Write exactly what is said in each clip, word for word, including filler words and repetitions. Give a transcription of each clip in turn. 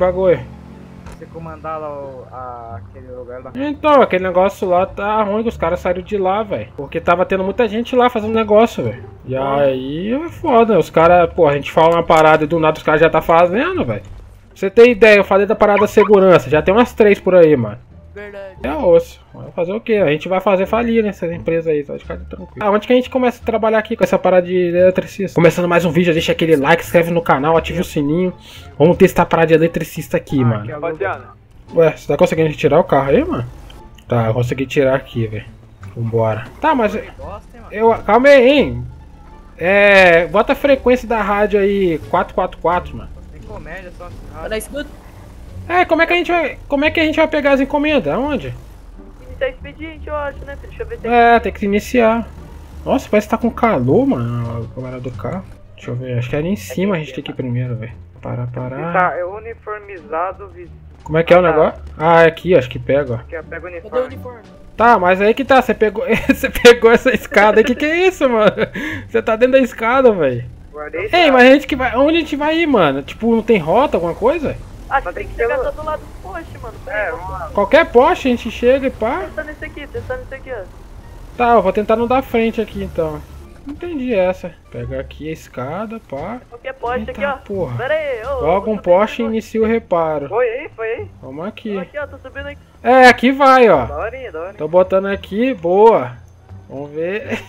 bagulho? Você comandar lá o, a, aquele lugar lá. Então, aquele negócio lá tá ruim, que os caras saíram de lá, velho. Porque tava tendo muita gente lá fazendo negócio, velho. E aí é foda, os caras, pô, a gente fala uma parada e do nada os caras já tá fazendo, velho. Pra você ter ideia, eu falei da parada da segurança, já tem umas três por aí, mano. Verdade. É osso. Vai fazer o que? A gente vai fazer falir nessas empresas aí, tá de cara tranquilo. Ah, onde que a gente começa a trabalhar aqui com essa parada de eletricista? Começando mais um vídeo, deixa aquele like, inscreve no canal, ativa o sininho. Vamos testar a parada de eletricista aqui, ah, mano. Rapaziada. Ué, você tá conseguindo tirar o carro aí, mano? Tá, eu consegui tirar aqui, velho. Vambora. Tá, mas... eu... calma aí, hein? É... bota a frequência da rádio aí, quatro quatro quatro, mano. Tem comédia só. É, como é que a gente vai, como é que a gente vai pegar as encomendas? Aonde? Iniciar expediente, eu acho, né? Deixa eu ver se tem. É, tem que iniciar. Nossa, parece que tá com calor, mano, a câmera do carro. Deixa eu ver, acho que era em cima, é a gente tem que ir primeiro, velho. Parar, parar. Tá, é uniformizado, vizinho. Como é que é o negócio? Ah, é aqui, acho que pega, ó. Aqui, ó, pega o uniforme. Cadê o uniforme? Tá, mas aí que tá, você pegou, você pegou essa escada aí, que que é isso, mano? Você tá dentro da escada, velho. Guardei. Ei, mas a gente que vai, onde a gente vai ir, mano? Tipo, não tem rota, alguma coisa? Ah, tem que chegar do lado do poste, mano. É, vamos lá. Qualquer poste a gente chega e pá. Tentando nesse aqui, tentando nesse aqui, ó. Tá, eu vou tentar não dar frente aqui então. Não entendi essa. Pegar aqui a escada, pá. Qualquer poste. Eita, aqui, ó. Porra. Pera aí, ô. Logo um poste e inicia o reparo. Foi aí, foi aí. Vamos aqui. Aqui, ó, tô subindo aqui. É, aqui vai, ó. Daorinha, daorinha. Tô botando aqui, boa. Vamos ver.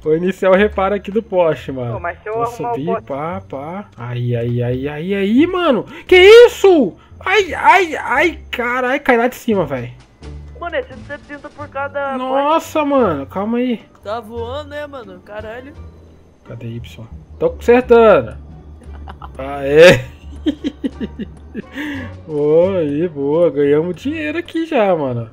Vou iniciar o reparo aqui do poste, mano. Pô, mas se eu vou subir, pá, pá. Aí, aí, aí, aí, aí, mano. Que isso? Ai, ai, ai, carai, cai lá de cima, velho. Mano, é cento e setenta por cada... nossa, poste, mano, calma aí. Tá voando, né, mano? Caralho. Cadê Y? Tô consertando. Aê. Boa, aí, boa. Ganhamos dinheiro aqui já, mano.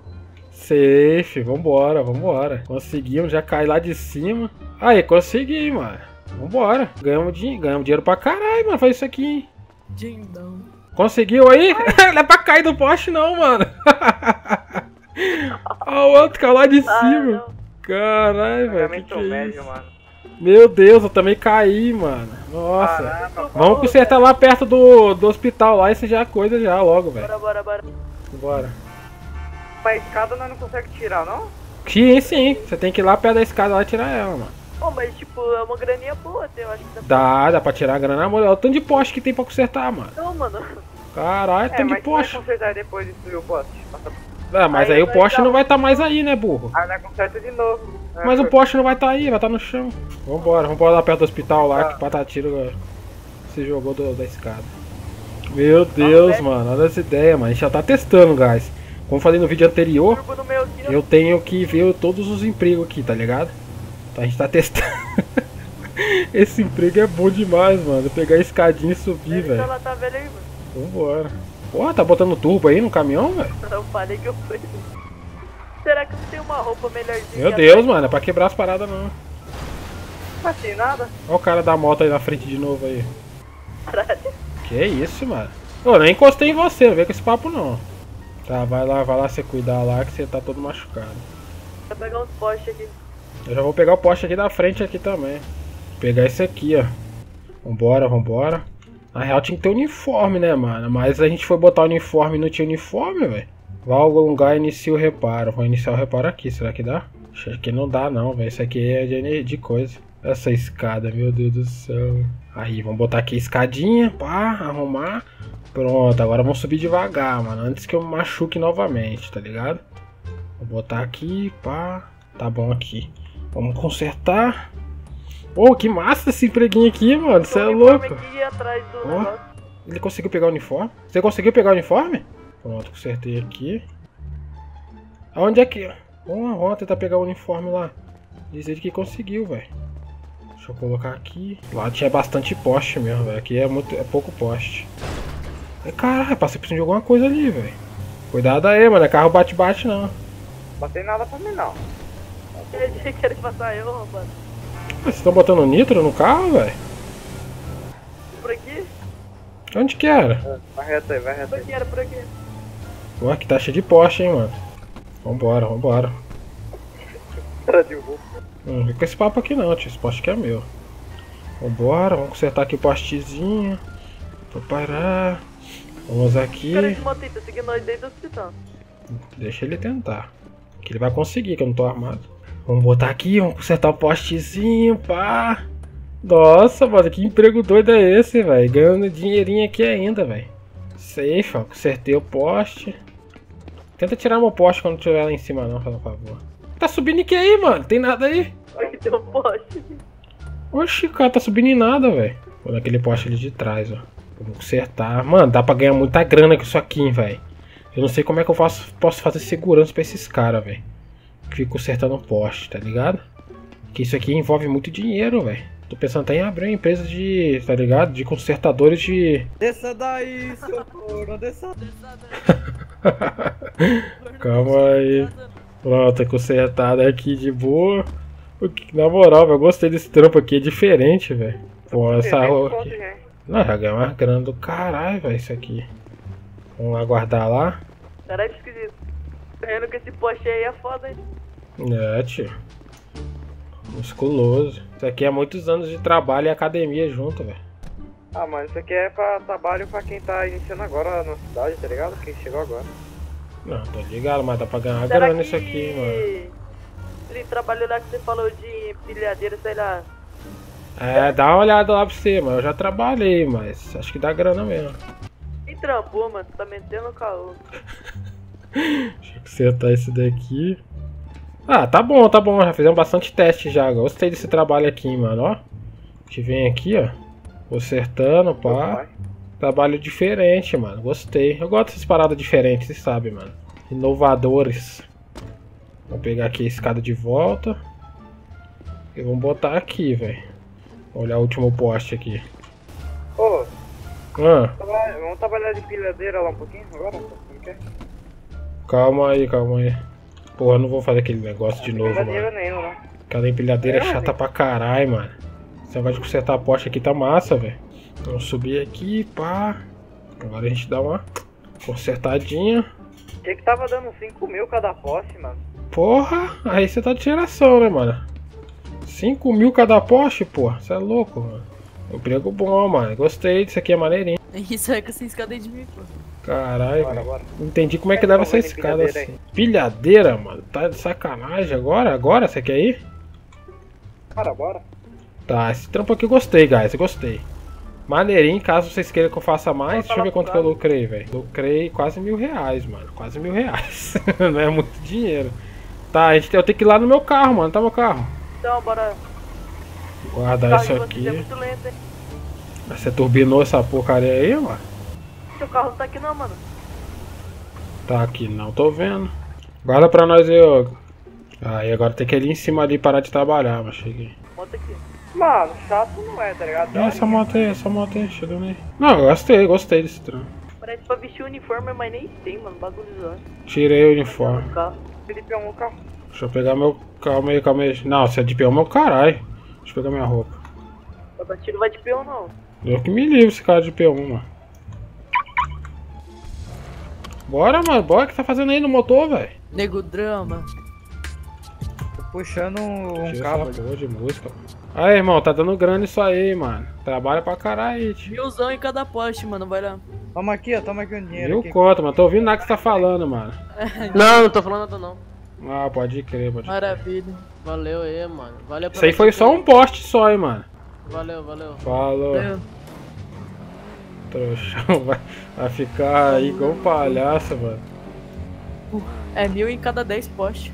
Safe, vambora, vambora. Conseguimos, já cair lá de cima. Aí, consegui, mano. Vambora. Ganhamos, din ganhamos dinheiro pra caralho, mano. Faz isso aqui, hein? Dindão. Conseguiu aí? Não é pra cair do poste, não, mano. Olha o outro caiu lá de cima. Caralho, velho. Que que é isso? Meu Deus, eu também caí, mano. Nossa. Caramba, vamos consertar lá perto do, do hospital lá. Isso já é coisa já logo, velho. Bora, bora, bora. Bora. A escada nós não conseguimos tirar, não? Sim, sim. Você tem que ir lá perto da escada lá e tirar ela, mano. Pô, oh, mas tipo, é uma graninha boa, eu acho que dá pra... Dá, dá pra tirar a grana, mano. Olha o tanto de poste que tem pra consertar, mano. Não, mano. Caralho, é, tanto de poste. Mas consertar depois de destruir o poste. É, mas aí, aí o poste não vai estar tá mais aí, né, burro? Aí nós conserta de novo. É, mas por... o poste não vai estar tá aí, vai estar tá no chão. Vambora, vambora lá perto do hospital lá, ah. que patatiro se jogou do, da escada. Meu Deus, ah, mano, olha essa ideia, mano. A gente já tá testando, guys. Como falei no vídeo anterior, eu tenho que ver todos os empregos aqui, tá ligado? Então a gente tá testando. Esse emprego é bom demais, mano. Pegar a escadinha e subir, velho. Vambora. Porra, tá botando turbo aí no caminhão, velho? Não, falei que eu fui. Será que não tem uma roupa melhorzinha? Meu Deus, mano, é pra quebrar as paradas, não. Não tem nada. Olha o cara da moto aí na frente de novo aí. Caralho. Que isso, mano. Eu nem encostei em você, não vem com esse papo, não. Tá, vai lá, vai lá você cuidar lá que você tá todo machucado. Vou pegar uns postes aqui. Eu já vou pegar o poste aqui da frente aqui também. Vou pegar esse aqui, ó. Vambora, vambora. Na real tinha que ter uniforme, né, mano? Mas a gente foi botar o uniforme e não tinha uniforme, velho. Vai alongar e inicia o reparo. Vou iniciar o reparo aqui, será que dá? Acho que não dá não, velho. Isso aqui é de, de coisa. Essa escada, meu Deus do céu. Aí, vamos botar aqui a escadinha, pá, arrumar. Pronto, agora vamos subir devagar, mano, antes que eu me machuque novamente, tá ligado? Vou botar aqui, pá, tá bom aqui. Vamos consertar. Pô, oh, que massa esse empreguinho aqui, mano, você é louco. Oh, ele conseguiu pegar o uniforme? Você conseguiu pegar o uniforme? Pronto, consertei aqui. Aonde é que... Vamos lá tentar pegar o uniforme lá. Diz ele que conseguiu, velho. Deixa eu colocar aqui. Lá tinha bastante poste mesmo, velho, aqui é, muito... é pouco poste. Caralho, passei por cima de alguma coisa ali, velho. Cuidado aí, mano. Carro bate-bate não. Batei nada pra mim não. Aquele dia que eles passaram eu, rapaz. Vocês estão botando nitro no carro, velho? Por aqui? Onde que era? Vai reto aí, vai reto aí. Por aqui era, por aqui. Pô, aqui tá cheio de poste, hein, mano. Vambora, vambora. Não fica com esse papo aqui não, tio. Esse poste aqui é meu. Vambora, vamos consertar aqui o postezinho. Vou parar. Vamos aqui. Deixa ele tentar. Que ele vai conseguir, que eu não tô armado. Vamos botar aqui, vamos consertar o postezinho, pá. Nossa, mano, que emprego doido é esse, velho? Ganhando dinheirinho aqui ainda, velho. Safe, ó, consertei o poste. Tenta tirar meu poste quando tiver lá em cima, não, por favor. Tá subindo que aí, mano? Tem nada aí? Olha que tem um poste. Oxi, cara, tá subindo em nada, velho. Vou naquele poste ali de trás, ó. Vamos consertar. Mano, dá pra ganhar muita grana com isso aqui, velho. Eu não sei como é que eu faço, posso fazer segurança pra esses caras, velho. Fico consertando o poste, tá ligado? Porque isso aqui envolve muito dinheiro, velho. Tô pensando até em abrir uma empresa de, tá ligado? De consertadores de... Desça daí, seu corno, desça daí. Calma aí. Pronto, consertado aqui de boa. Na moral, velho, eu gostei desse trampo aqui, é diferente, velho. Pô, essa roupa aqui. Não, já ganhou uma grana do caralho, velho, isso aqui. Vamos aguardar lá. Caralho, esquisito. Vendo que esse poste aí é foda, hein? É, tio. Musculoso. Isso aqui é muitos anos de trabalho e academia junto, velho. Ah, mano, isso aqui é pra trabalho pra quem tá iniciando agora na cidade, tá ligado? Quem chegou agora. Não, tô ligado, mas dá pra ganhar Será grana que... isso aqui, mano. Ele trabalhou lá que você falou de pilhadeira, sei lá. É, dá uma olhada lá pra você, mano. Eu já trabalhei, mas acho que dá grana mesmo. E trampou, mano. Tá metendo o caô. Deixa eu consertar esse daqui. Ah, tá bom, tá bom. Já fizemos bastante teste já. Gostei desse trabalho aqui, mano. Ó. A gente vem aqui, ó. Consertando, pá. Trabalho diferente, mano. Gostei. Eu gosto dessas paradas diferentes, você sabe, mano. Inovadores. Vou pegar aqui a escada de volta. E vamos botar aqui, velho. Olhar o último poste aqui. Ô! Ah. Vamos trabalhar de pilhadeira lá um pouquinho agora? Calma aí, calma aí. Porra, não vou fazer aquele negócio de novo, mano. Aquela empilhadeira é chata pra caralho, mano. Esse negócio de consertar a poste aqui tá massa, velho. Vamos subir aqui, pá. Agora a gente dá uma consertadinha. Achei que tava dando cinco mil cada poste, mano. Porra, aí você tá de geração, né, mano? cinco mil cada poste, pô. Você é louco, mano. Emprego bom, mano. Gostei disso aqui, é maneirinho. Isso é com essa escada aí de mim, pô. Caralho, não entendi como é que é, leva essa escada pilhadeira assim. Aí. Pilhadeira, mano. Tá de sacanagem agora? Agora? Você quer ir? Bora, bora. Tá, esse trampo aqui eu gostei, guys. Eu gostei. Maneirinho, caso vocês queiram que eu faça mais. Deixa eu ver quanto que eu lucrei, velho. Lucrei quase mil reais, mano. Quase mil reais. Não é muito dinheiro. Tá, eu tenho que ir lá no meu carro, mano. Tá meu carro? Então, bora. Guardar isso aqui. É muito lento, hein? Você turbinou essa porcaria aí, mano? Seu carro não tá aqui não, mano. Tá aqui não, tô vendo. Guarda pra nós, eu. Aí, ah, agora tem que ir ali em cima ali parar de trabalhar, mas cheguei. Moto aqui. Mano, chato não é, tá ligado? Não, essa moto aí, essa moto aí, chegando aí. Não, gostei, gostei desse trem. Parece pra vestir o uniforme, mas nem tem, mano, bagulho. Tirei o uniforme. Felipe é um carro. Deixa eu pegar meu... Calma aí, calma aí. Não, você é de peão, meu caralho. Deixa eu pegar minha roupa. O batido não vai de peão, não. Eu que me livro esse cara de peão, mano. Bora, mano. Bora. O que tá fazendo aí no motor, velho? Nego drama. Tô puxando um Tira cabo. Essa porra de música. Aí, irmão. Tá dando grana isso aí, mano. Trabalha pra caralho, tio. Milzão em cada poste, mano. Vai lá. Toma aqui, ó. Toma aqui o dinheiro. Mil conto, mano. Tô ouvindo nada que você tá falando, mano. Não, não tô falando nada, não. Ah, pode crer, pode Maravilha. Crer. Valeu aí, mano. Valeu pra Isso aí foi só um poste só, hein, mano. Valeu, valeu. Falou. Valeu. Trouxão vai, vai ficar aí igual um palhaço, mano. É mil em cada dez postes.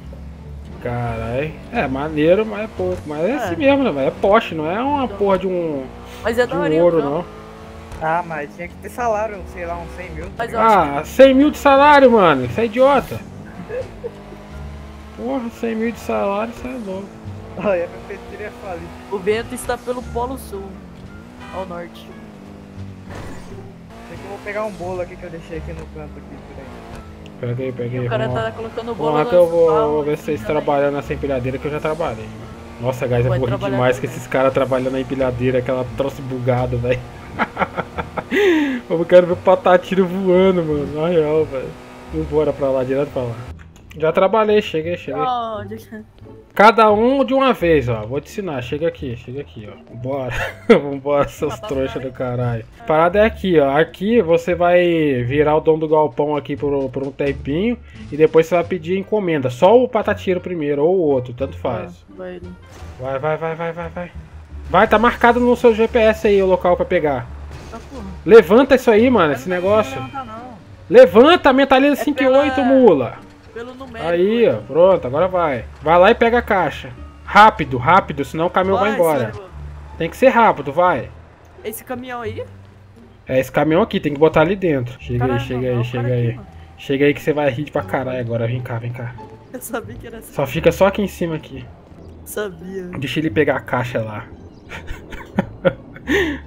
Caralho. É maneiro, mas é pouco. Mas é, é. assim mesmo, né, velho? É poste, não é uma então, porra de um, mas é de um daorinho, ouro, não. não. Ah, mas tinha que ter salário, sei lá, uns cem mil. Mas ah, que... cem mil de salário, mano. Isso é idiota. Porra, cem mil de salário, isso é louco. Olha, a prefeitura é falida. O vento está pelo Polo Sul, ao norte. Sei que eu vou pegar um bolo aqui que eu deixei aqui no canto. Aqui, por aí. Peguei, peguei. E o cara tá colocando o bolo lá. que eu vou, pau, vou ver vocês trabalhando nessa empilhadeira que eu já trabalhei. Nossa, guys, eu vou rir demais com esses caras trabalhando na empilhadeira, aquela troço bugado, velho. Eu quero ver o patatiro voando, mano, na real, velho. Vambora pra lá, direto pra lá. Já trabalhei, cheguei, cheguei. Oh, deixa... Cada um de uma vez, ó. Vou te ensinar. Chega aqui, chega aqui, ó. Bora. Vambora, seus trouxas do caralho. A parada é aqui, ó. Aqui você vai virar o dono do galpão aqui por, por um tempinho. E depois você vai pedir encomenda. Só o patatiro primeiro ou o outro, tanto faz. Vai, vai, vai, vai, vai, vai, vai. Vai, tá marcado no seu G P S aí o local pra pegar. Tá, porra. Levanta isso aí, mano, esse negócio. Levanta, não. Levanta, mentalidade é cinco e oito, pela... mula. Pelo numérico, aí, ó, pronto, agora vai. Vai lá e pega a caixa. Rápido, rápido, senão o caminhão vai, vai embora. Sério? Tem que ser rápido, vai. Esse caminhão aí? É, esse caminhão aqui, tem que botar ali dentro. Chega caralho, aí, chega não, aí, não, chega aí. Aqui, chega aí que você vai rir pra caralho agora. Vem cá, vem cá. Eu sabia que era assim. Só fica só aqui em cima aqui. Sabia. Deixa ele pegar a caixa lá.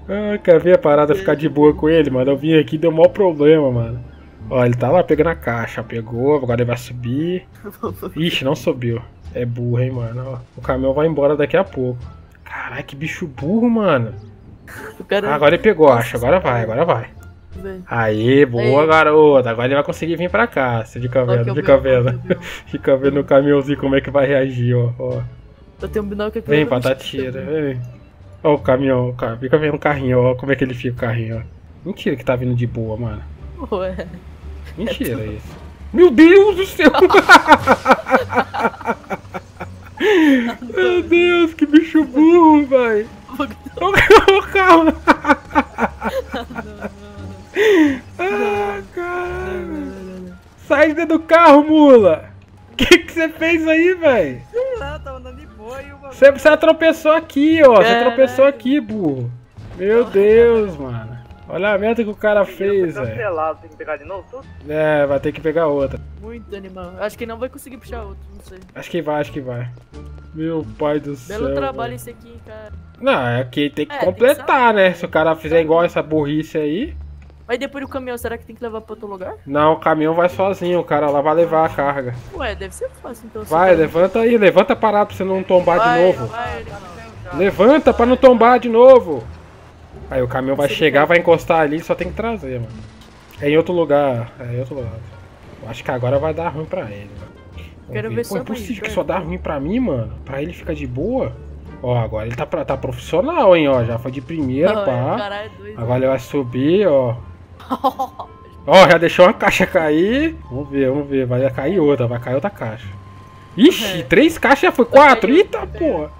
Ah, quer ver a parada é. Ficar de boa com ele, mano? Eu vim aqui e deu maior problema, mano. Ó, ele tá lá pegando a caixa, pegou, agora ele vai subir. Ixi, não subiu. É burro, hein, mano. Ó, o caminhão vai embora daqui a pouco. Caralho, que bicho burro, mano. Ah, agora ele pegou, acho. Agora vai, agora vai. Aí, boa, Ei. garota. Agora ele vai conseguir vir pra cá. Você fica vendo, fica vendo. Fica vendo o caminhãozinho como é que vai reagir, ó. ó. Eu tenho um binóculo aqui. Vem, patatira, vem. Ó o caminhão, cara. Fica vendo o carrinho, ó. Como é que ele fica o carrinho, ó. Mentira que tá vindo de boa, mano. Ué. Mentira é isso. Meu Deus do céu! Meu Deus, que bicho burro, velho! Olha o carro! Ah, caralho! Sai dentro do carro, mula! O que que você fez aí, velho? Ah, tava andando de boa e uma... Você, você tropeçou aqui, ó! Você é, tropeçou né? aqui, burro! Meu Deus, mano! Olha a merda que o cara fez, velho. Tem que pegar de novo tudo? É, vai ter que pegar outra. Muito animal. Acho que não vai conseguir puxar outro, não sei. Acho que vai, acho que vai. Meu pai do Belo céu. Belo trabalho véio. Esse aqui, cara. Não, é que tem que é, completar, tem que né? Se o cara fizer igual essa burrice aí. Mas depois do caminhão, será que tem que levar pra outro lugar? Não, o caminhão vai sozinho, o cara lá vai levar a carga. Ué, deve ser fácil então. Vai, vai... levanta aí, levanta a parada pra você não tombar vai, de novo. Vai, não. Levanta pra não tombar de novo. Aí o caminhão vai chegar, vai encostar ali, só tem que trazer, mano. É em outro lugar, é em outro lado. Eu acho que agora vai dar ruim pra ele, mano. Quero ver. Pô, é possível que só dá ruim pra mim, mano? Pra ele ficar de boa? Ó, agora ele tá, pra, tá profissional, hein, ó. Já foi de primeira, pá. Agora ele vai subir, ó. Ó, já deixou uma caixa cair. Vamos ver, vamos ver. Vai cair outra, vai cair outra caixa. Ixi, três caixas já foi, quatro? Eita, porra.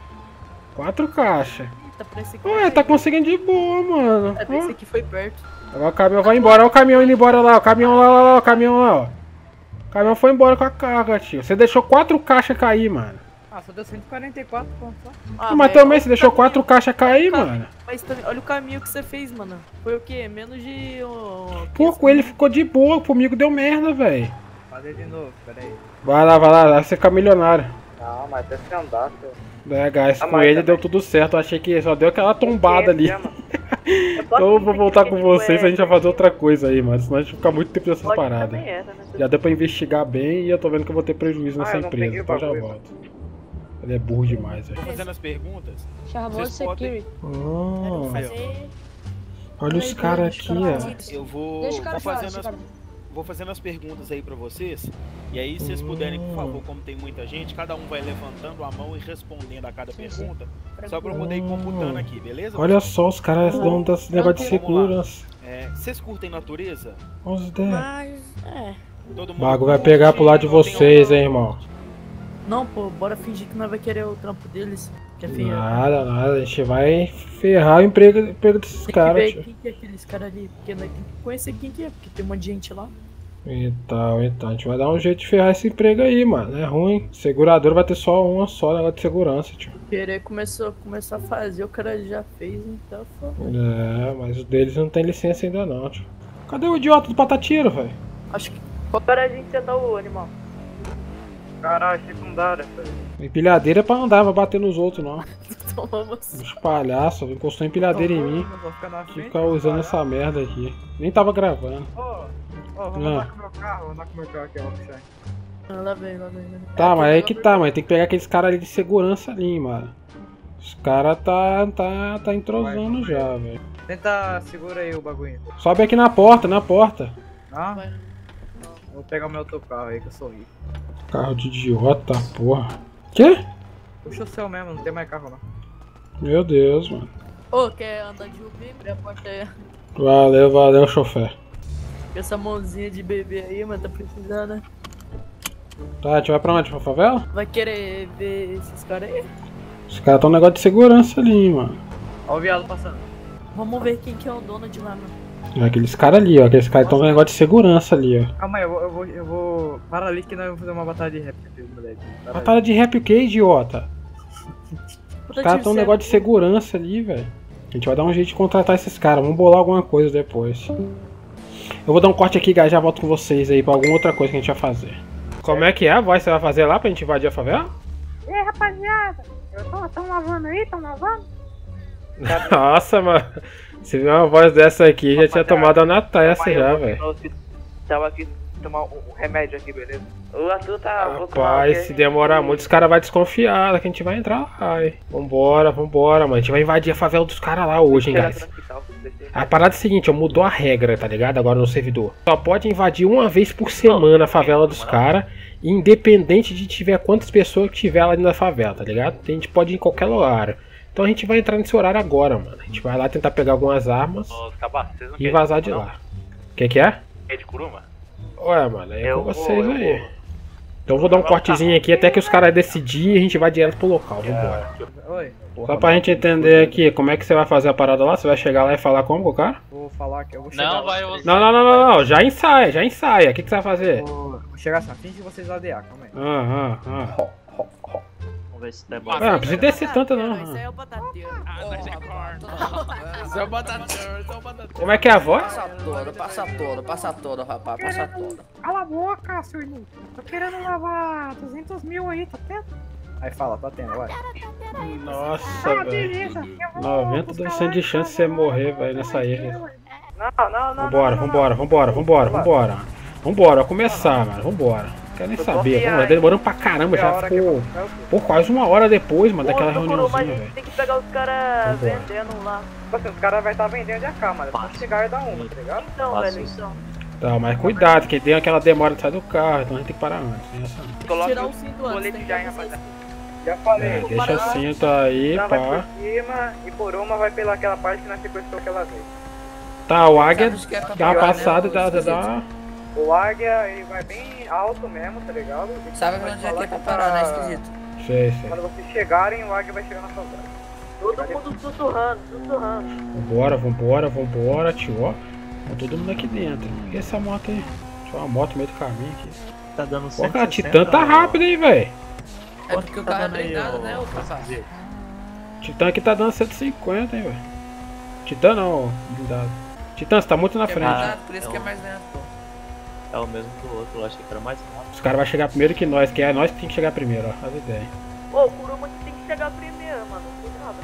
Quatro caixas. Tá Ué, tá conseguindo de boa, mano. É, esse aqui foi perto. Agora o caminhão vai embora. Olha o caminhão indo embora lá. O caminhão lá, lá, lá, o caminhão lá, ó. O caminhão foi embora com a carga, tio. Você deixou quatro caixas cair, mano. Ah, só deu cento e quarenta e quatro pontos só. Ah, mas também você deixou quatro caixas cair, mano. Mas também, olha o caminho que você fez, mano. Foi o quê? Menos de... Oh, Pô, com ele ficou de boa. Comigo deu merda, velho. Fazer de novo, peraí. Vai lá, vai lá. Vai você ficar milionário. Não, mas deve andar, seu... É, guys, com ele deu tudo certo. Eu achei que só deu aquela tombada ali. Então eu vou voltar com vocês, a gente vai fazer outra coisa aí, mano. Senão a gente vai ficar muito tempo nessas paradas. Já deu pra investigar bem e eu tô vendo que eu vou ter prejuízo nessa empresa. Então já volto. Ele é burro demais, velho. Fazendo as perguntas. Charmoso Security. Olha os caras aqui, ó. Eu vou fazendo as... Vou fazendo as perguntas aí pra vocês, e aí se vocês puderem, por favor, como tem muita gente, cada um vai levantando a mão e respondendo a cada pergunta, só pra eu poder ir computando aqui, beleza? Olha só, os caras dão das negócio de segurança. É, vocês curtem natureza? Os dez. Mas, é. Todo mundo. O bagulho vai pegar pro lado de vocês, hein, irmão. Não, pô, bora fingir que nós vai querer o trampo deles. Quer nada, nada, a gente vai ferrar o emprego, emprego desses caras. Quem que é aqueles caras ali? Porque nós temos que conhecer quem que é, porque tem um monte de gente lá. Então, então, a gente vai dar um jeito de ferrar esse emprego aí, mano. É ruim. Segurador vai ter só uma só, negócio de segurança, tio. Querer começou começar a fazer, o cara já fez, então foi. É, mas o deles não tem licença ainda não, tio. Cadê o idiota do patatiro, velho? Acho que. Para a gente sentar o animal. Caralho, secundária, velho. Empilhadeira é pra andar, vai bater nos outros, não. Os palhaços, encostou empilhadeira em mim. Fica usando essa merda aqui. Nem tava gravando. Oh. Ó, oh, vamos andar com o meu carro, andar com o meu carro aqui, ó, puxar. Ah, lá vem, lá vem, lá vem. Tá, é, mas aí é que tá, mano. Tem que pegar aqueles caras ali de segurança ali, mano. Os caras tá, tá, tá entrosando vai, já, velho. Tenta, segura aí o bagulho. Sobe aqui na porta, na porta. Ah? Vai. Vou pegar o meu autocarro aí que eu sou rico. Carro de idiota, porra. Quê? Puxa o céu mesmo, não tem mais carro não. Meu Deus, mano. Ô, quer andar de Uber? Abre a porta aí. Valeu, valeu, chofer. Essa mãozinha de bebê aí, mano, tá precisando, né? Tá, a gente vai pra onde? Pra favela? Vai querer ver esses caras aí? Os caras tão um negócio de segurança ali, mano. Ó o viado passando. Vamos ver quem que é o dono de lá, mano. É aqueles caras ali, ó. Aqueles caras tão um negócio de segurança ali, ó. Calma aí, eu vou, eu vou, eu vou... Para ali que nós vamos fazer uma batalha de rap, moleque. Batalha de rap o que, idiota? Os caras tão um negócio de segurança ali, velho. A gente vai dar um jeito de contratar esses caras. Vamos bolar alguma coisa depois. Eu vou dar um corte aqui, guys. Já volto com vocês aí pra alguma outra coisa que a gente vai fazer. Como é que é a voz que você vai fazer lá pra gente invadir a favela? E aí, rapaziada? Eu tô, tão lavando aí, tão lavando? Nossa, mano. Se viu uma voz dessa aqui, rapaziada, já tinha tomado a Natália já, velho. Tava aqui tomar um remédio aqui, beleza? O Arthur tá... Rapaz, se demorar muito, os caras vão desconfiar que a gente vai entrar. Ai, vambora, vambora, mano. A gente vai invadir a favela dos caras lá hoje, hein, guys. A parada é a seguinte, ó, mudou a regra, tá ligado? Agora no servidor. Só pode invadir uma vez por semana a favela dos caras, independente de tiver quantas pessoas que tiver lá na favela, tá ligado? A gente pode ir em qualquer horário. Então a gente vai entrar nesse horário agora, mano. A gente vai lá tentar pegar algumas armas e vazar de lá. O que que é? É de curuma? Ué, mano, é com vocês aí. Então eu vou dar um cortezinho aqui até que os caras decidirem e a gente vai direto pro local, vambora. Oi. Só pra gente entender aqui, como é que você vai fazer a parada lá? Você vai chegar lá e falar como com o cara? Vou falar que eu vou chegar não, vai, eu vou... não, não, não, não, não, já ensaia, já ensaia. O que, que você vai fazer? Vou, vou chegar assim, finge vocês ladear, calma aí. Ah, ah, ah. Vamos ver se der bom. Ah, não precisa descer tanto não. Isso é o batateiro. Ah, mas é corno. Isso é o batateiro, isso é o batateiro. Como é que é a voz? Passa todo, passa todo, passa todo, rapaz, passa todo. Cala a boca, seu inútil. Tô querendo lavar duzentos mil aí, tá tendo? Aí fala, tá tendo, vai. Nossa, ah, velho. noventa por cento de chance de você morrer, velho, nessa erra. Não, não, não. Vambora, vambora, vambora, vambora, vambora. Vambora, vai começar, mano, vambora. Não quero nem saber, vamos, demorando pra caramba já, ficou. Pô, quase uma hora depois, mano, daquela reuniãozinha, velho. Tem que pegar os caras vendendo lá. Assim, os caras vai estar vendendo de A K, mano. Pode chegar e dar uma, tá ligado? Então, velho, então. Tá, mas cuidado, que tem aquela demora de sair do carro, então a gente tem que parar antes. Coloca o colete já, hein, rapaziada. Já falei, é, deixa o cinto aí, pá. Vai por cima e por uma vai pela aquela parte que nós sequestrou aquela vez. Tá, o águia dá uma passada e dá, dá... O águia ele vai bem alto mesmo, tá ligado? Sabe onde é que é pra parar, né, esquisito? Sei, sei. Quando vocês chegarem, o águia vai chegar na favela. Todo mundo sussurrando, sussurrando. Vambora, vambora, vambora, tio, ó. Tá todo mundo aqui dentro. E essa moto aí? Tinha uma moto no meio do caminho aqui. Tá dando certo. Pô, cara, a Titã tá rápido, hein, velho. É porque o carro é blindado, né, o passageiro? Titã aqui tá dando cento e cinquenta, hein, velho. Titã não, blindado. Titã, você tá muito na frente. É blindado, por isso que é mais lento, pô. É o mesmo que o outro, eu achei que era mais rápido. Os caras vão chegar primeiro que nós, que é nós que tem que chegar primeiro, ó. As ideias. Pô, o Kuruma tem que chegar primeiro, mano. Cuidado.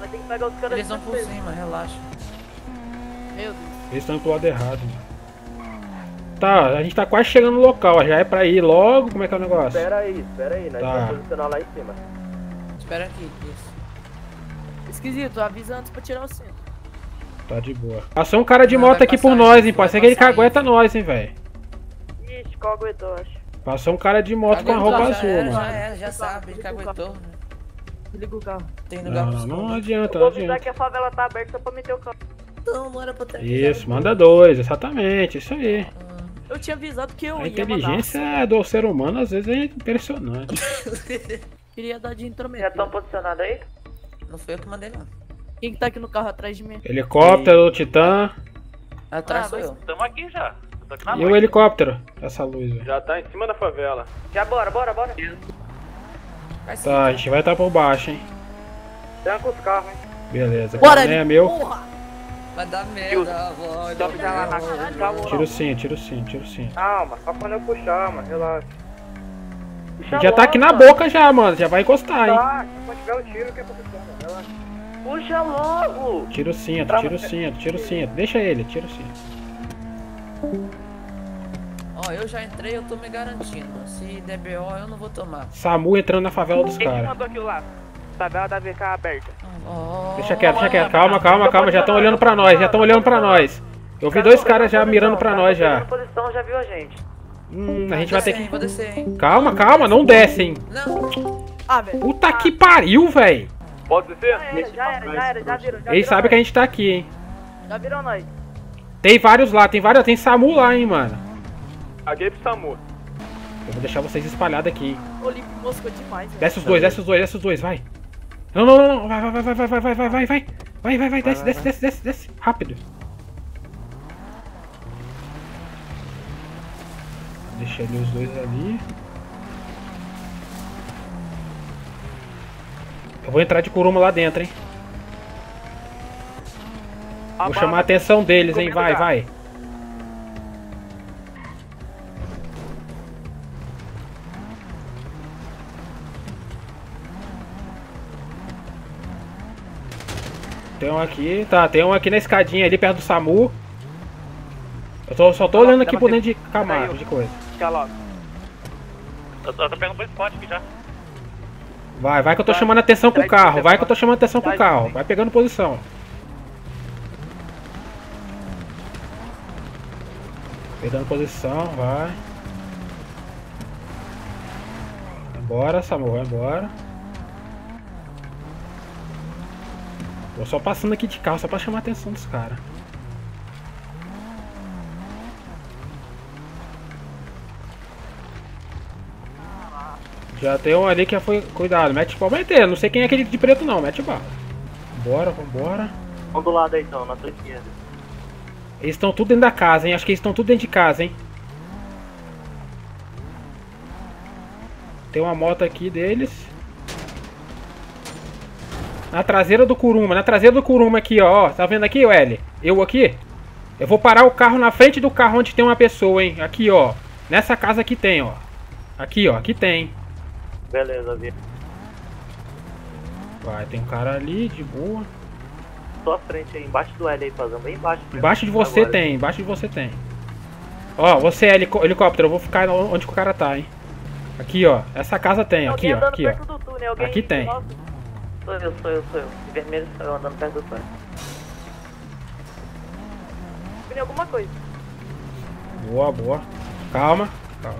Nós tem que pegar os caras. Eles vão por cima, relaxa. Meu Deus. Eles estão pro lado errado, mano. Tá, a gente tá quase chegando no local, já é pra ir logo, como é que é o negócio? Espera aí, espera aí, nós vamos posicionar lá em cima. Espera aqui, isso. Esquisito, avisa antes pra tirar o cinto. Tá de boa. Passou um cara de moto aqui por nós, hein, pode ser que ele cagueta nós, hein, velho. Ixi, caguetou, acho. Passou um cara de moto com a roupa azul, mano. Já é, já sabe, ele caguetou. Liga o carro. Tem lugar pra esconder. Não adianta, não adianta. Eu vou avisar que a favela tá aberta só pra meter o carro. Não, não era pra ter. Isso, manda dois, exatamente, isso aí. Eu tinha avisado que eu ia. A inteligência ia do ser humano às vezes é impressionante. Queria dar de intrometido. Já estão posicionados aí? Não foi eu que mandei, não. Quem que tá aqui no carro atrás de mim? Helicóptero, e... Titã. Atrás ah, sou eu. Estamos aqui já. Tô aqui na e máquina. O helicóptero? Essa luz, velho. Já tá em cima da favela. Já bora, bora, bora. Tá, sim, a gente vai estar tá por baixo, hein. Tranca os carros, hein. Beleza, bora, é meu. Porra. Vai dar merda, vó. Tira o cinto, tira o cinto, tira o cinto. Calma, só quando eu puxar, mano, relaxa. Puxa já logo, tá aqui na mano. Boca já, mano, já vai encostar, tá, hein. Só tiver o tiro que é pra puxar, mano, relaxa. Puxa logo! Tira o cinto, Trava tira o cinto, tira o cinto. Deixa ele, tira o cinto. Ó, eu já entrei, eu tô me garantindo. Se der B O, eu não vou tomar. Samu entrando na favela dos caras. Quem mandou aquilo lá? Favela da V K aberta. Oh, deixa quieto, deixa quieto, calma, calma, calma, já estão olhando pra nós, já estão olhando pra nós. Eu vi dois caras já mirando pra nós já. Hum, a gente vai ter que... Vou descer, hein? Calma, calma, não desce, hein? Não. Ah, velho. Puta que pariu, velho. Pode descer? Já era, já era, já virou. Eles sabem que a gente tá aqui, hein? Já virou nós. Tem vários lá, tem vários. Tem Samu lá, hein, mano. Caguei pro Samu. Eu vou deixar vocês espalhados aqui. O moscou demais, velho. Desce os dois, desce os dois, desce os dois, vai. Não, não, não, não. Vai, vai, vai, vai, vai, vai, vai, vai, vai. Vai, vai, vai, desce, desce, desce, desce, desce. Rápido. Deixa ali os dois ali. Eu vou entrar de Kuruma lá dentro, hein. Vou chamar a atenção deles, hein. Vai, vai. Tem um aqui, tá, tem um aqui na escadinha ali perto do Samu. Eu tô, só tô Calma, olhando aqui por dentro de camada, de coisa. Eu tô, eu tô pegando dois potes aqui já. Vai, vai que eu tô vai. chamando atenção com o carro, vai que eu tô chamando atenção com o carro. Vai pegando posição. Pegando posição, vai. Bora, Samu, vai embora. Tô só passando aqui de carro, só pra chamar a atenção dos caras. Já tem um ali que já foi... Cuidado, mete pau, vai ter. Não sei quem é aquele de preto não, mete bala. Vambora, vambora. Vamos do lado aí então, na tua esquerda. Eles estão tudo dentro da casa, hein. Acho que eles estão tudo dentro de casa, hein. Tem uma moto aqui deles. Na traseira do Kuruma, na traseira do Kuruma aqui, ó. Tá vendo aqui, o L? Eu aqui? Eu vou parar o carro na frente do carro onde tem uma pessoa, hein? Aqui, ó. Nessa casa aqui tem, ó. Aqui, ó. Aqui tem. Beleza, vi. Vai, tem um cara ali, de boa. Sua frente aí, embaixo do L aí, fazendo bem embaixo. Embaixo de você agora, tem, assim. embaixo de você tem. Ó, você é helic helicóptero, eu vou ficar onde que o cara tá, hein? Aqui, ó. Essa casa tem, aqui, ó. Aqui, ó. Túnel, aqui tem. Nosso... Sou eu, sou eu, sou eu. De vermelho sou eu andando perto do pai. Tem alguma coisa. Boa, boa. Calma, calma.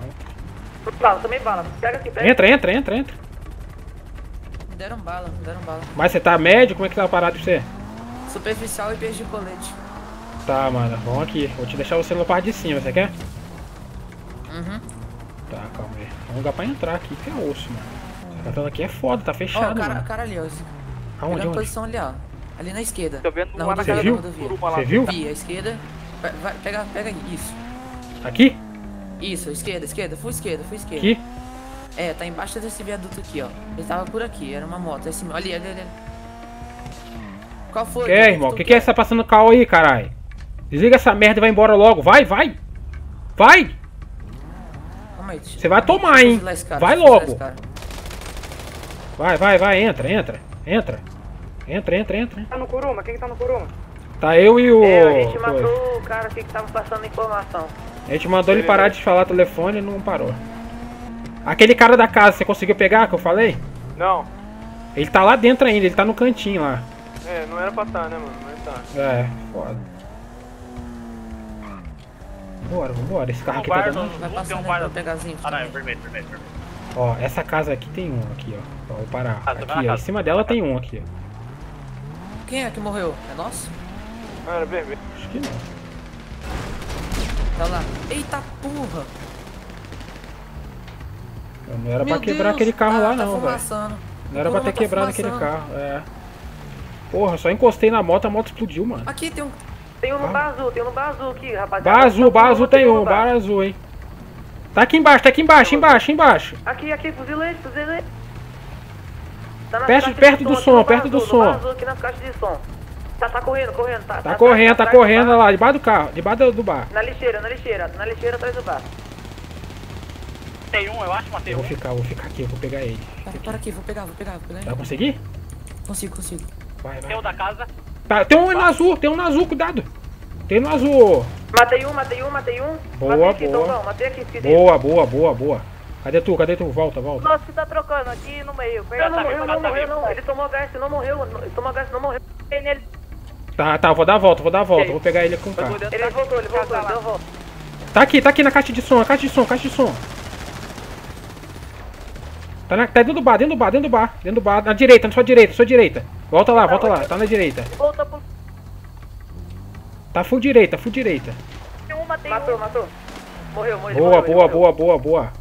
Bala, também bala. Pega aqui, pega. Entra, entra, entra, entra. Me deram bala, me deram bala. Mas você tá médio? Como é que tá parado pra você? Superficial e perdi o colete. Tá, mano. Vamos aqui. Vou te deixar você na parte de cima, você quer? Uhum. Tá, calma aí. Tem um lugar pra entrar aqui, que é osso, mano. Tá aqui é foda, tá fechado. Ó, oh, o cara, cara ali, ó. Aonde, onde? posição ali, ó. Ali na esquerda. Tô vendo na rua da rodovia. Você viu? Aqui, à esquerda. Vai, pega, pega aqui. Isso. Aqui? Isso, esquerda, esquerda. Fui esquerda, fui esquerda. Aqui? É, tá embaixo desse viaduto aqui, ó. Ele tava por aqui, era uma moto. Esse... Ali, ali, ali. Qual foi? Que é, irmão? O que, que é essa passando caô aí, caralho? Desliga essa merda e vai embora logo. Vai, vai. Vai. Calma aí. Você vai tomar, hein? Vai logo. Vai, vai, vai, entra, entra, entra, entra, entra, entra. Tá no Kuruma? Quem que tá no Kuruma? Tá eu e o... É, a gente mandou o cara aqui que tava passando informação. A gente mandou ele parar de falar telefone e não parou. Aquele cara da casa, você conseguiu pegar que eu falei? Não. Ele tá lá dentro ainda, ele tá no cantinho lá. É, não era pra estar, né, mano? Não era pra... É, foda. Vambora, vambora, esse carro aqui tá dando... Vai passando, vai pegar as infos. Ah, não, é vermelho, vermelho, vermelho. Ó, essa casa aqui tem um aqui, ó. Vou parar. Aqui, ó. Em cima dela tem um aqui, ó. Quem é que morreu? É nosso? Ah, era vermelho. Acho que não. Tá lá. Eita porra! Não era pra quebrar aquele carro lá, não, velho. Não era pra ter quebrado aquele carro, é. Porra, só encostei na moto, a moto explodiu, mano. Aqui tem um. Tem um no bar azul, tem um no bar azul aqui, rapaziada. Bar azul, bar azul tem um, bar azul, hein. Tá aqui embaixo, tá aqui embaixo, embaixo, embaixo. Aqui, aqui, fuzilete, fuzilete. Tá na perto perto do som, perto do som. Aqui nas caixas de som. Tá, tá correndo, correndo. Tá, tá, tá correndo, tá, tá correndo lá, lá, debaixo do carro, debaixo do bar. Na lixeira, na lixeira, na lixeira atrás do bar. Tem um, eu acho, matei um. Vou ficar, vou ficar aqui, eu vou pegar ele. Tá, para aqui, vou pegar, vou pegar, vou pegar. Vai conseguir? Consigo, consigo. Vai, vai. Tem um da casa. Tá, tem um no azul, tem um no azul, cuidado. Tem no azul. Matei um, matei um, matei um. Boa, matei aqui, boa. Então, não. Matei aqui, boa, boa, boa, boa. Cadê tu? Cadê tu? Volta, volta. Nossa, que tá trocando aqui no meio. Ele não morreu, não morreu, não. Ele tomou gás, não morreu. Ele tomou gás, não morreu. Ele Tá, tá, vou dar a volta, vou dar a volta, okay. Vou pegar ele com o carro. Ele voltou, ele voltou, ele voltou. Tá aqui, tá aqui na caixa de som, caixa de som, caixa de som. Tá, na, tá dentro do bar, dentro do bar, dentro do bar, dentro do bar, na direita, na sua direita, na sua direita. Volta lá, volta lá, tá na direita. Volta pro... Tá full direita, full direita. Tem uma, tem matou, um. matou. Morreu, morreu. Boa, morreu, boa, morreu. boa, boa, boa.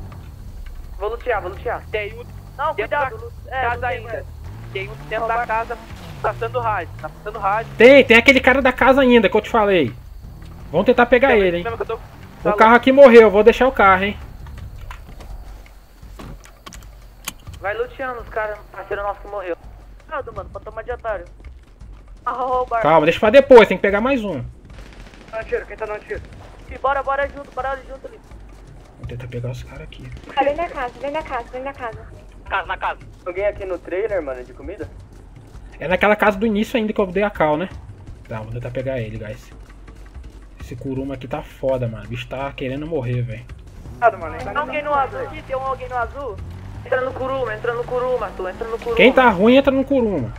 Vou lutear, vou lutear. Tem um... Não, cuidado, da... é, casa ainda. Tem, tem um dentro da casa, passando rádio, tá passando rádio. Tem, tem aquele cara da casa ainda que eu te falei. Vamos tentar pegar tem, ele, hein. Tô... O carro aqui morreu, vou deixar o carro, hein. Vai luteando os caras, parceiro nosso que morreu. Cuidado, mano, pra tomar de otário. Ah, calma, deixa pra depois, tem que pegar mais um. Não tiro, quem tá não tiro. E bora, bora junto, bora junto ali. Vou tentar pegar os caras aqui. Ah, vem na casa, vem na casa, vem na casa. Na casa, na casa. Alguém aqui no trailer, mano, de comida? É naquela casa do início ainda que eu dei a cal, né? Tá, vou tentar pegar ele, guys. Esse Kuruma aqui tá foda, mano. O bicho tá querendo morrer, velho. Tem alguém no azul aqui, tem um alguém no azul. Entra no Kuruma, entra no Kuruma, tu entra no Kuruma. Quem tá ruim, entra no Kuruma.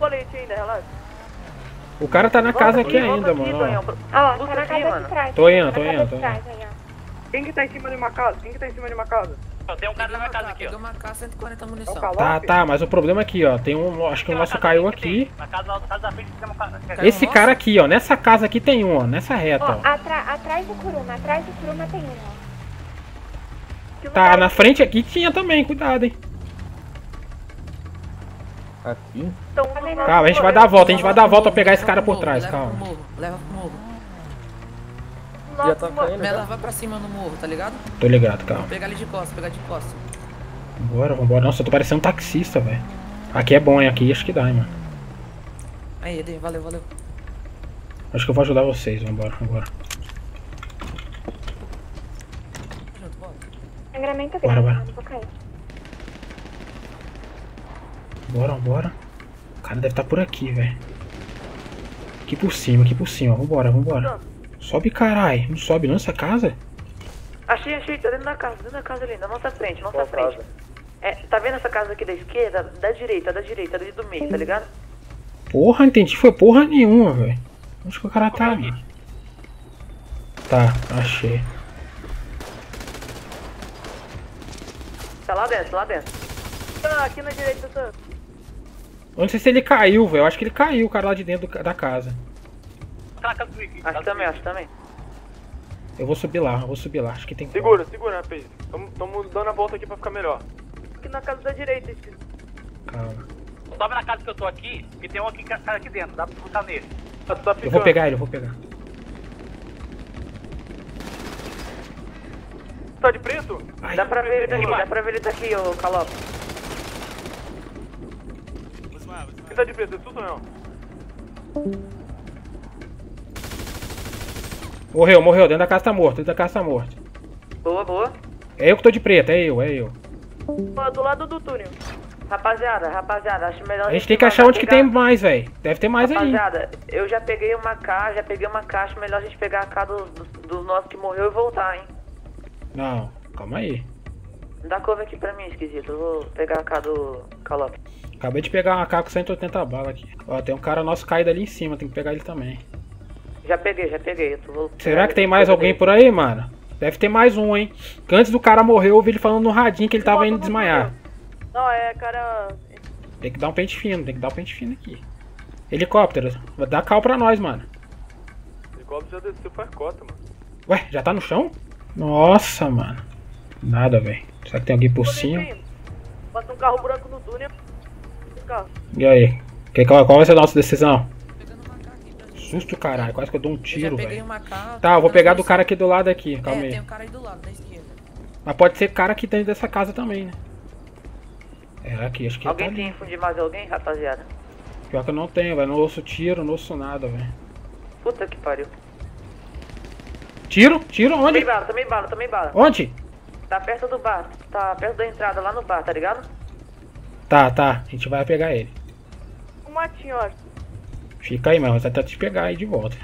Ainda, o cara tá na volta, casa aqui ainda, aqui, mano. Ah, tá na casa mano. de trás. Tô indo, tô indo, tô indo. Quem que tá em cima de uma casa? Quem que tá em cima de uma casa? Tem um cara na minha casa aqui, ó. Uma casa, cento e quarenta munição. Tá, tá, tá, mas o problema aqui, ó. Tem um, acho que o nosso caiu aqui. Esse cara aqui, ó. Nessa casa aqui tem um, ó. Nessa reta, ó. Atrás do Kuruma, atrás do Kuruma tem um, ó. Tá, na frente aqui tinha também, cuidado, hein. Aqui? Calma, a gente vai dar a volta, a gente vai dar a volta pra pegar esse cara por trás, calma. Leva pro morro, leva pro morro. Mela, vai pra cima no morro, tá ligado? Tô ligado, calma. Vou pegar ele de costas, pegar de costas. Vambora, vambora. Nossa, eu tô parecendo um taxista, velho. Aqui é bom, hein? Aqui acho que dá, hein, mano. Aí, valeu, valeu. Acho que eu vou ajudar vocês, vambora, vambora. Sangramento grande, mano, vou cair. Bora, bora. O cara deve estar por aqui, velho. Aqui por cima, aqui por cima. Vambora, vambora. Sobe, carai. Não sobe não essa casa? Achei, achei. Tá dentro da casa, dentro da casa ali. Na nossa frente, nossa Boa frente. É, tá vendo essa casa aqui da esquerda? Da direita, da direita, ali do meio, tá ligado? Porra, entendi. Foi porra nenhuma, velho. Onde que o cara tá, mano? Tá, achei. Tá lá dentro, lá dentro. Ah, aqui na direita, tá. Eu não sei se ele caiu, velho. Eu acho que ele caiu, o cara lá de dentro da casa. Acho que também, acho que também. Eu vou subir lá, eu vou subir lá. Acho que tem que. Segura, segura, rapaz. Estamos dando a volta aqui pra ficar melhor. Aqui na casa da direita, esse. Calma. Sobe na casa que eu tô aqui, que tem um aqui, cara aqui dentro. Dá pra botar nele. Tá, tá eu vou pegar ele, eu vou pegar. Tá de preto? Ai, dá pra ver ele daqui, dá pra ver ele daqui, ô Calopo. Quem tá de preto? É tudo ou não? Morreu, morreu. Dentro da casa tá morto. Dentro da casa tá morto. Boa, boa. É eu que tô de preto. É eu, é eu. Do lado do túnel. Rapaziada, rapaziada, acho melhor... A gente tem que achar onde que tem mais, velho. Deve ter mais aí. Rapaziada, eu já peguei uma caixa, já peguei uma caixa. Melhor a gente pegar a casa do, do nosso que morreu e voltar, hein. Não, calma aí. Dá cover aqui pra mim, esquisito. Eu vou pegar a casa do Calope. Acabei de pegar uma A K com cento e oitenta balas aqui. Ó, tem um cara nosso caído ali em cima, tem que pegar ele também. Já peguei, já peguei. Eu tô... Será que tem mais alguém por aí, mano? Deve ter mais um, hein? Porque antes do cara morrer, eu ouvi ele falando no radinho que ele tava indo desmaiar. Não, é, cara... Tem que dar um pente fino, tem que dar um pente fino aqui. Helicóptero, dá cal pra nós, mano. Helicóptero já desceu pra cota, mano. Ué, já tá no chão? Nossa, mano. Nada, velho. Será que tem alguém por cima? Bota um carro branco no túnel. E aí? Que, qual, qual vai ser a nossa decisão? Susto, caralho. Quase que eu dou um tiro, velho. Tá, eu vou pegar do cara aqui do lado aqui. Calma aí. Tem um cara aí do lado, da esquerda. Mas pode ser cara aqui dentro dessa casa também, né? É, aqui. Acho que alguém tá tem infundir mais alguém, rapaziada? Pior que eu não tenho, velho. Não ouço tiro, não ouço nada, velho. Puta que pariu. Tiro? Tiro onde? Tomei bala, tomei bala, tomei bala. Onde? Tá perto do bar. Tá perto da entrada, lá no bar, tá ligado? Tá, tá, a gente vai pegar ele. O matinho, ó. Fica aí, mano, vai tentar te pegar aí de volta.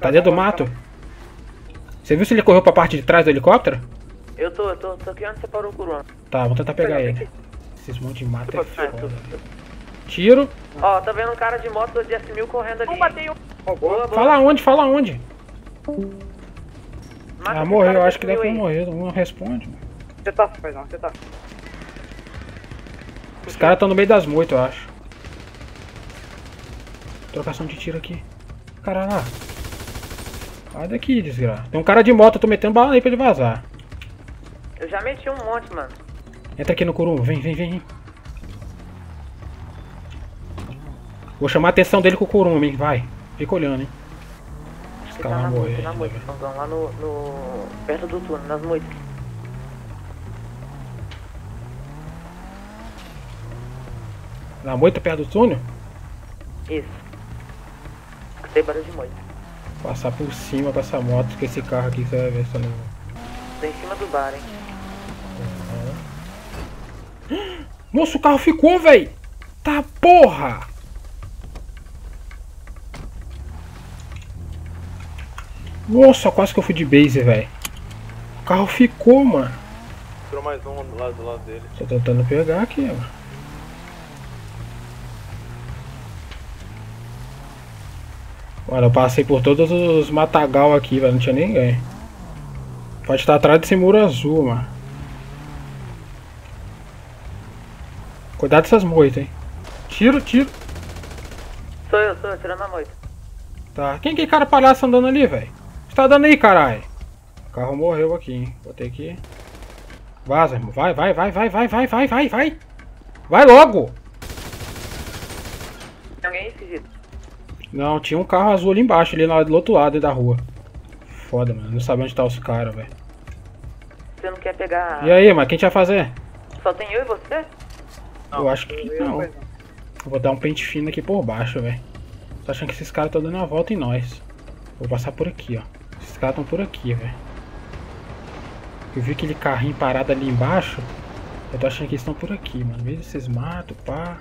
Tá dentro do mato? Você viu se ele correu pra parte de trás do helicóptero? Eu tô, eu tô, tô aqui onde você parou o Kuruma. Tá, vou tentar pegar ele. Esses monte de mato é foda. Tiro. Ó, tá vendo um cara de moto de S mil correndo ali. Batei um. Oh, boa, boa. Fala onde, fala onde. Mata ah, morreu, eu acho que deve ter morrido. Não responde. Mano. Você tá, faz não, você tá. Os caras estão no meio das moitas, eu acho. Trocação de tiro aqui. Caralho. Sai daqui, desgraça. Tem um cara de moto, eu tô metendo bala aí pra ele vazar. Eu já meti um monte, mano. Entra aqui no Curu, vem, vem, vem. Vou chamar a atenção dele com o Kurumi, vai. Fica olhando, hein. Os caras vão morrer. Na moita, lá no, no... perto do túnel, nas moitas. Na moita perto do túnel? Isso. Tem barulho de moita. Passar por cima com essa moto, com esse carro aqui que você vai ver essa não. Tô em cima do bar, hein. Uhum. Nossa, o carro ficou, velho! Tá porra! Nossa, quase que eu fui de base, velho. O carro ficou, mano. Entrou mais um do lado, do lado dele. Tô tentando pegar aqui, mano. Mano, eu passei por todos os matagal aqui, velho. Não tinha ninguém. Pode estar atrás desse muro azul, mano. Cuidado dessas moitas, hein. Tiro, tiro. Sou eu, sou eu, tirando a moita. Tá. Quem que é cara palhaço andando ali, velho? Tá dando aí, caralho. O carro morreu aqui, hein. Vou ter que... Vaza, irmão. Vai, vai, vai, vai, vai, vai, vai, vai, vai. Vai logo. Tem alguém esquisito? Não, tinha um carro azul ali embaixo, ali do outro lado da rua. Foda, mano. Não sabe onde tá os caras, velho. Você não quer pegar... E aí, mano? Quem a gente vai fazer? Só tem eu e você? Não, eu acho que eu não. Eu vou dar um pente fino aqui por baixo, velho. Tô achando que esses caras estão dando uma volta em nós. Vou passar por aqui, ó. Esses caras estão por aqui, velho. Eu vi aquele carrinho parado ali embaixo. Eu tô achando que eles estão por aqui, mano. Veja esses matos, pá.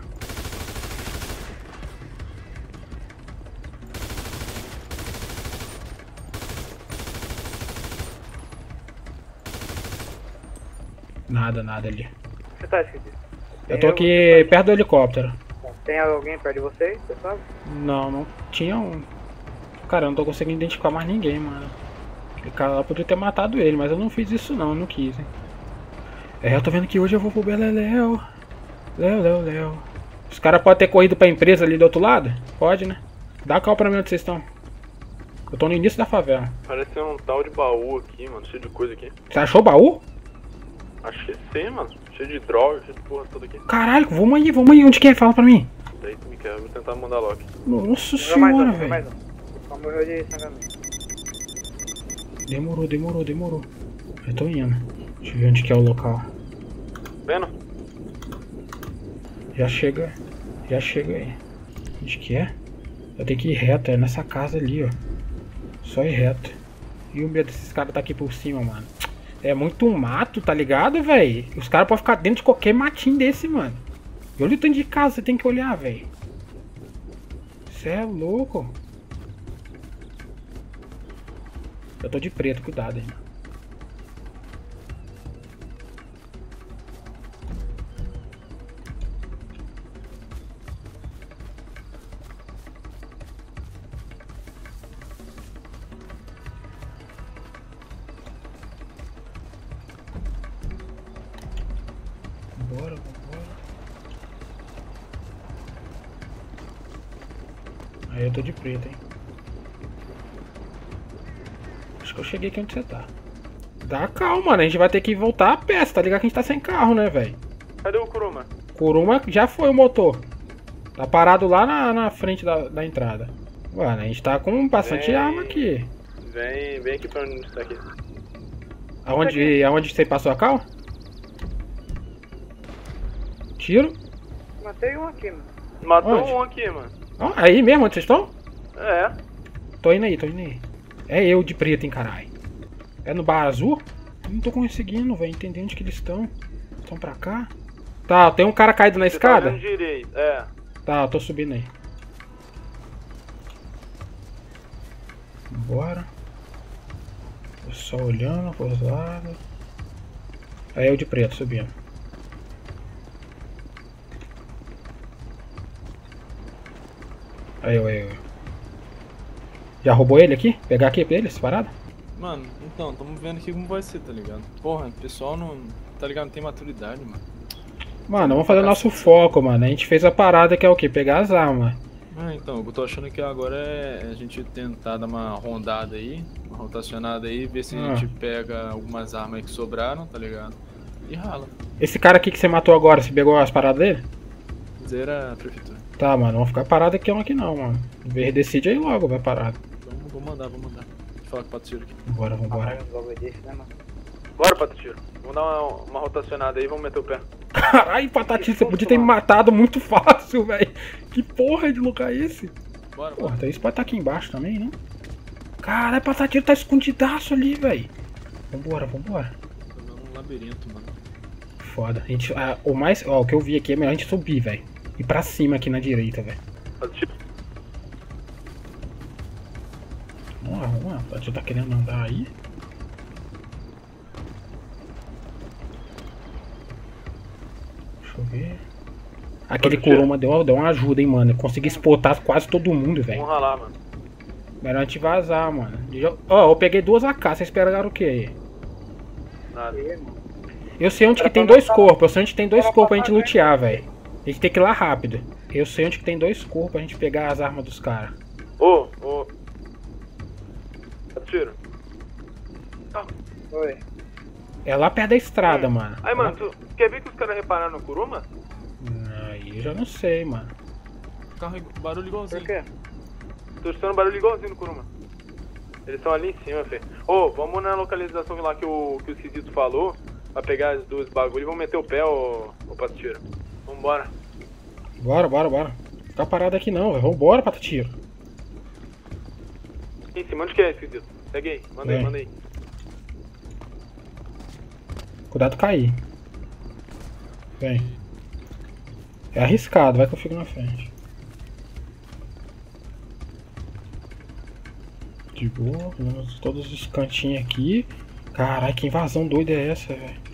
Nada, nada ali. Você tá esquisito? Eu tô aqui perto do helicóptero. Tem alguém perto de vocês, você sabe? Não, não tinha um. Cara, eu não tô conseguindo identificar mais ninguém, mano. O cara lá podia ter matado ele, mas eu não fiz isso não, eu não quis, hein. É, eu tô vendo que hoje eu vou pro Beleléu. Léo, Léo, Léo. Os caras podem ter corrido pra empresa ali do outro lado? Pode, né? Dá cal pra mim onde vocês estão. Eu tô no início da favela. Parece um tal de baú aqui, mano, cheio de coisa aqui. Você achou o baú? Acho que sim, mano. Cheio de droga, cheio de porra toda aqui. Caralho, vamos aí, vamos aí. Onde que é? Fala pra mim. Daí tu me quer, eu vou tentar mandar logo. Nossa senhora, velho. Demorou, demorou, demorou. Eu tô indo. Deixa eu ver onde que é o local. Vendo? Já chega. Já chega aí. Onde que é? Eu tenho que ir reto, é nessa casa ali, ó. Só ir reto. E o medo desses caras tá aqui por cima, mano. É muito mato, tá ligado, velho? Os caras podem ficar dentro de qualquer matinho desse, mano. E olha o tanto de casa, você tem que olhar, velho. Você é louco. Eu tô de preto, cuidado, hein. Bora, bora. Aí eu tô de preto, hein. Acho que eu cheguei aqui onde você tá. Dá calma, mano. A gente vai ter que voltar a pé. Você tá ligado que a gente tá sem carro, né, velho? Cadê o Kuruma? Kuruma já foi o motor. Tá parado lá na, na frente da, da entrada. Mano, a gente tá com bastante vem, arma aqui. Vem, vem aqui pra onde você tá aqui. Aonde, aqui. Aonde você passou a cal? Tiro. Matei um aqui, mano. Matou onde? Um aqui, mano. Ah, aí mesmo, onde vocês estão? É. Tô indo aí, tô indo aí. É eu de preto, hein, caralho. É no bar azul? Eu não tô conseguindo, velho, entender onde que eles estão. Estão pra cá? Tá, tem um cara caído na você escada? Tá direito, é. Tá, eu tô subindo aí. Bora. Tô só olhando, pousado. Aí eu de preto, subindo. Aí, aí, aí. Já roubou ele aqui? Pegar aqui pra ele, essa parada? Mano, então, tamo vendo aqui como vai ser, tá ligado? Porra, o pessoal não... Tá ligado? Não tem maturidade, mano. Mano, vamos fazer o nosso foco, mano. A gente fez a parada que é o quê? Pegar as armas. Ah, então, o que eu tô achando que agora é a gente tentar dar uma rondada aí, uma rotacionada aí, ver se ah. a gente pega algumas armas que sobraram, tá ligado? E rala. Esse cara aqui que você matou agora, você pegou as paradas dele? Zera a prefeitura. Tá, mano, vamos ficar parado aqui, aqui não, mano. Verde decide aí logo, vai parado. Então, vou mandar, vou mandar. Deixa eu falar com o Patrício aqui. Bora, vambora. Bora, Patrício. Vamos dar uma, uma rotacionada aí, vamos meter o pé. Caralho, Patati, você podia ter me matado muito fácil, velho. Que porra de lugar é esse? Bora, porra, então isso pode estar aqui embaixo também, né? Caralho, Patati tá escondidaço ali, velho. Vambora, vambora. Tá dando um labirinto, mano. Foda. A gente, ah, o, mais, ó, o que eu vi aqui é melhor a gente subir, velho. E pra cima aqui na direita, velho. Patati. Vamos lá, vamos lá. Patati tá querendo andar aí. Aquele Kuruma deu, deu uma ajuda, hein, mano. Eu consegui exportar quase todo mundo, velho. Vamos ralar, mano. Melhor a gente vazar, mano. Ó, oh, eu peguei duas A K, vocês pegaram o que aí? Nada. Eu sei onde que tem dois corpos, eu sei onde tem dois corpos pra gente lutear, velho. A gente tem que ir lá rápido. Eu sei onde que tem dois corpos pra gente pegar as armas dos caras. Ô, ô. Atira. Oi. É lá perto da estrada, hum. mano. Aí, mano, tu quer ver que os caras repararam no Kuruma? Aí eu já não sei, mano. Carro, barulho igualzinho. Por quê? Tô escutando barulho igualzinho no Kuruma. Eles estão ali em cima, Fê. Ô, oh, vamos na localização lá que o que o Cisito falou. Pra pegar as duas bagulho e vamos meter o pé, ô, ô Patatiro. Vambora. Bora, bora, bora. Não tá parado aqui não, velho. Vambora, Patatiro. Em cima, onde que é, Cisito? Segue aí, manda é. aí, manda aí. Cuidado cair. Vem. É arriscado, vai que eu fico na frente. De boa, todos os cantinhos aqui. Caralho, que invasão doida é essa, velho.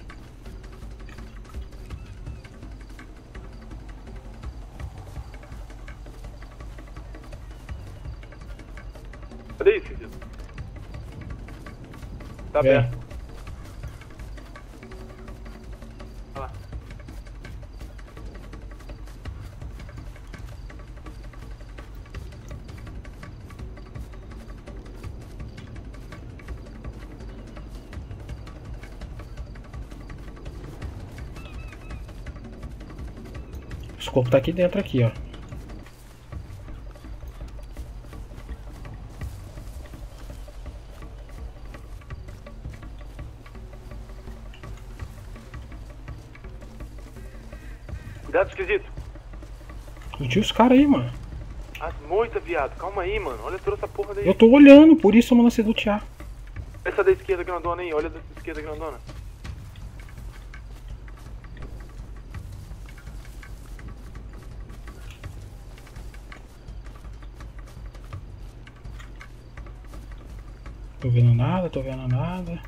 Cadê isso, filho? Tá aberto. O corpo tá aqui dentro, aqui, ó. Cuidado, esquisito. Curtiu os caras aí, mano. As moitas, viado. Calma aí, mano. Olha toda essa porra daí. Eu tô olhando, por isso eu não lancei do Tiá. Essa da esquerda grandona aí. Olha da esquerda grandona. Tô vendo nada, tô vendo nada.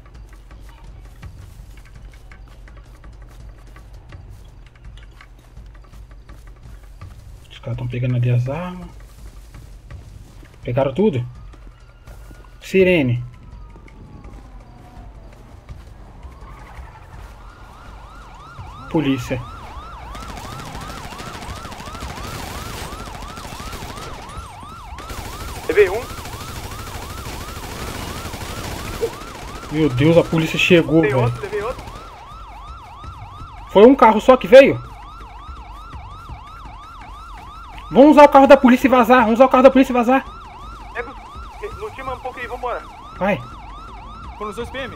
Os caras estão pegando ali as armas. Pegaram tudo? Sirene. Polícia. Levei um. Meu Deus, a polícia chegou, velho. Levei outro, levei outro. Foi um carro só que veio? Vamos usar o carro da polícia e vazar. Vamos usar o carro da polícia e vazar. Pega os... Lutinha um pouco aí, vambora. Vai. Foram os dois P M.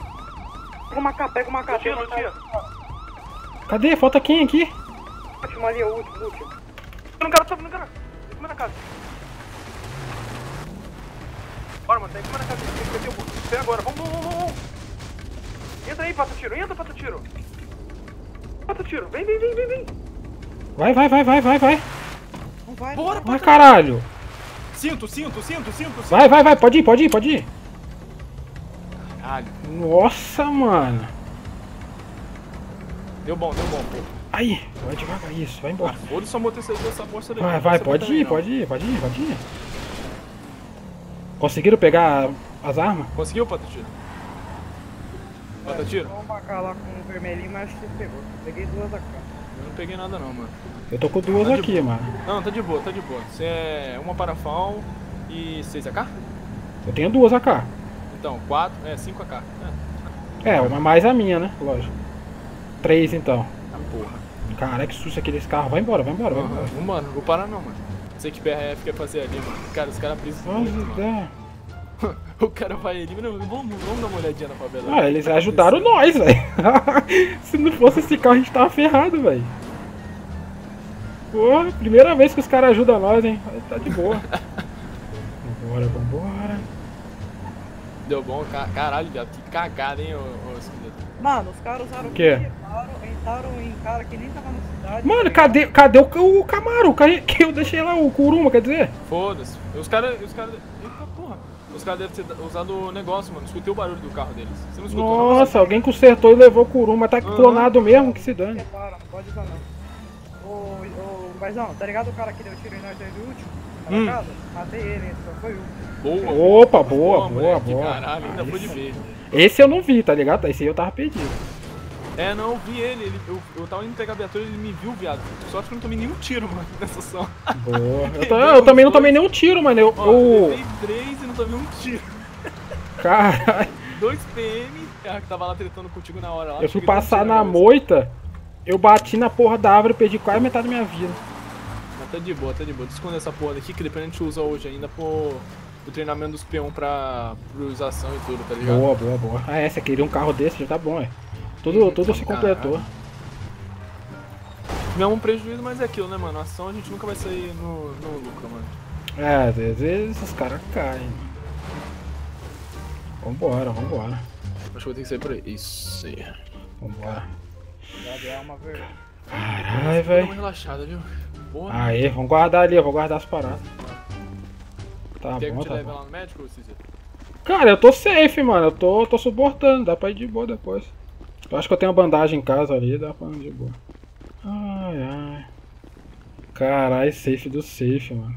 Pega uma K, pega uma K. Lutinha, Lutinha. Cadê? Falta quem aqui? Último ali, o último, o último. Não, cara, não, cara. Tem que ir na casa. Bora, mano, tem que ir na casa. Tem que perder o burro. Espera agora, vamos, vamos, vamos. Entra aí, Patatiro, entra, Patatiro. Patatiro, vem, vem, vem, vem, vem. Vai, vai, vai, vai, vai, vai. Não vai, bora, vai, caralho. Cinto, cinto, cinto, cinto. Vai, vai, vai, pode ir, pode ir, pode ir. Caralho. Nossa, mano. Deu bom, deu bom. Aí, vai devagar, isso, vai embora. Olha só amortecedor dessa bosta daqui. Vai, vai, pode ir, pode ir, pode ir, pode ir. Conseguiram pegar as armas? Conseguiu, Patatiro? Patatiro? Vamos marcar lá com o vermelhinho, mas acho que pegou. Peguei duas aqui. Eu não peguei nada não, mano. Eu tô com duas aqui, mano. Não, tá de boa, tá de boa. Você é uma parafal e seis A K? Eu tenho duas A K. Então, quatro, é, cinco A K. É, é uma mais a minha, né? Lógico. Três, então. Ah, porra. Cara, que susto aqui desse carro. Vai embora, vai embora, vai embora. Uhum. Mano, não vou parar não, mano. Não sei que B R F quer fazer ali, mano. Cara, os caras precisam de ajudar. O cara vai ali, vamos, vamos dar uma olhadinha na favela. Ah, ali. Eles ajudaram nós, velho. Se não fosse esse carro, a gente tava ferrado, velho. Porra, primeira vez que os caras ajudam nós, hein. Tá de boa. Vambora, vambora. Deu bom, caralho, viado. Que cagada, hein, ô esqueleto. Mano, os caras usaram o quê? Entraram em cara que nem tava na cidade. Mano, cadê, cadê o, o Camaro? Que eu deixei lá o Kuruma, quer dizer? Foda-se. Os caras. Os caras. Eita porra. Os caras devem ter usado o negócio, mano. Escutei o barulho do carro deles. Você não escutou? Nossa, não, alguém consertou e levou o Kuruma. Tá uhum. Clonado mesmo, que se dane. Não pode usar não. Ô, ô, mas não, tá ligado o cara que deu tiro em nós desde o último? Tá hum. na casa? Matei ele, só foi um. Boa. Opa, boa, boa, boa. Moleque, boa. Caralho, ainda foi de vez. Esse eu não vi, tá ligado? Esse aí eu tava perdido. É, não, eu vi ele, ele eu, eu tava indo pegar a viatura e ele me viu, viado. Só que eu não tomei nenhum tiro, mano, nessa ação. Boa. Eu, eu, eu também não tomei nenhum tiro, mano. Eu, Ó, eu... eu levei três e não tomei um tiro. Caralho. Dois P M, cara, que tava lá tretando contigo na hora lá. Eu fui passar na moita, eu bati na porra da árvore e perdi quase metade da minha vida. Mas tá de boa, tá de boa. Deixa eu esconder essa porra daqui, que depois a gente usa hoje ainda por... o treinamento dos peão pra priorização e tudo, tá ligado? Boa, boa, boa. Ah, é, você queria um carro desse, já tá bom, é. Tudo, tudo se completou. Não é um prejuízo, mas é aquilo, né, mano? A ação a gente nunca vai sair no, no lucro, mano. É, às vezes esses caras caem. Vambora, vambora. Acho que eu tenho que sair por aí. Isso aí. Vambora. Caralho, velho. Dá uma relaxada, viu? Boa. Aí, vamos guardar ali, eu vou guardar as paradas. Tá Quer bom, que eu te tá leve bom. Lá no médico, Cici? Cara, eu tô safe, mano. Eu tô, tô suportando. Dá pra ir de boa depois. Eu acho que eu tenho uma bandagem em casa ali. Dá pra ir de boa. Ai, ai. Caralho, safe do safe, mano.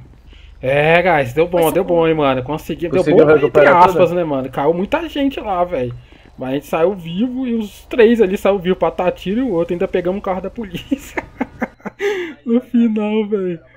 É, guys. Deu bom, Mas deu bom, hein, mano. Consegui. Conseguiu deu bom, entre aspas, tudo, né, mano? Caiu muita gente lá, velho. Mas a gente saiu vivo e os três ali saiu vivo. Patatiro e o outro. Ainda pegamos o carro da polícia. No final, velho.